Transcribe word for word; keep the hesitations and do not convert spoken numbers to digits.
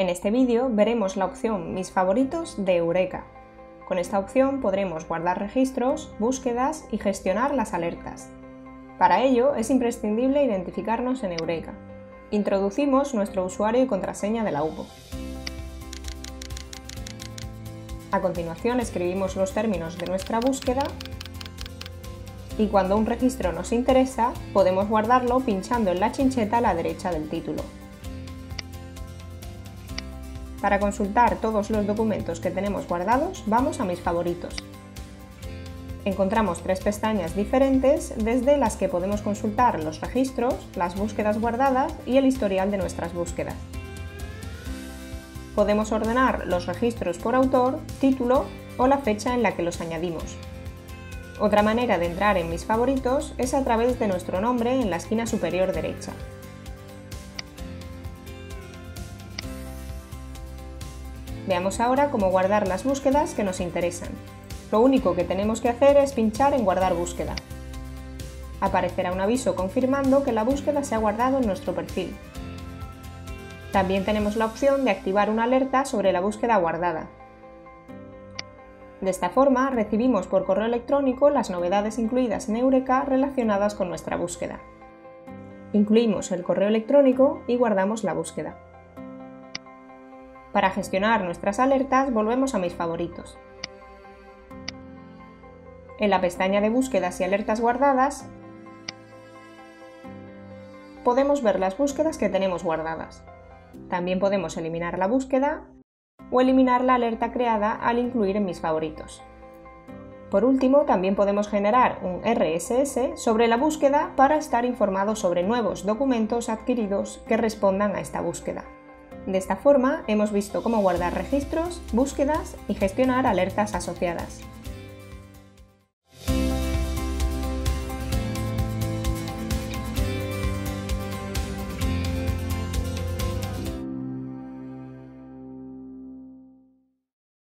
En este vídeo veremos la opción Mis favoritos de Eureka. Con esta opción podremos guardar registros, búsquedas y gestionar las alertas. Para ello es imprescindible identificarnos en Eureka. Introducimos nuestro usuario y contraseña de la U P O. A continuación escribimos los términos de nuestra búsqueda y cuando un registro nos interesa podemos guardarlo pinchando en la chincheta a la derecha del título. Para consultar todos los documentos que tenemos guardados, vamos a Mis favoritos. Encontramos tres pestañas diferentes desde las que podemos consultar los registros, las búsquedas guardadas y el historial de nuestras búsquedas. Podemos ordenar los registros por autor, título o la fecha en la que los añadimos. Otra manera de entrar en Mis favoritos es a través de nuestro nombre en la esquina superior derecha. Veamos ahora cómo guardar las búsquedas que nos interesan. Lo único que tenemos que hacer es pinchar en Guardar búsqueda. Aparecerá un aviso confirmando que la búsqueda se ha guardado en nuestro perfil. También tenemos la opción de activar una alerta sobre la búsqueda guardada. De esta forma, recibimos por correo electrónico las novedades incluidas en Eureka relacionadas con nuestra búsqueda. Incluimos el correo electrónico y guardamos la búsqueda. Para gestionar nuestras alertas, volvemos a Mis favoritos. En la pestaña de Búsquedas y alertas guardadas, podemos ver las búsquedas que tenemos guardadas. También podemos eliminar la búsqueda o eliminar la alerta creada al incluir en Mis favoritos. Por último, también podemos generar un R S S sobre la búsqueda para estar informados sobre nuevos documentos adquiridos que respondan a esta búsqueda. De esta forma, hemos visto cómo guardar registros, búsquedas y gestionar alertas asociadas.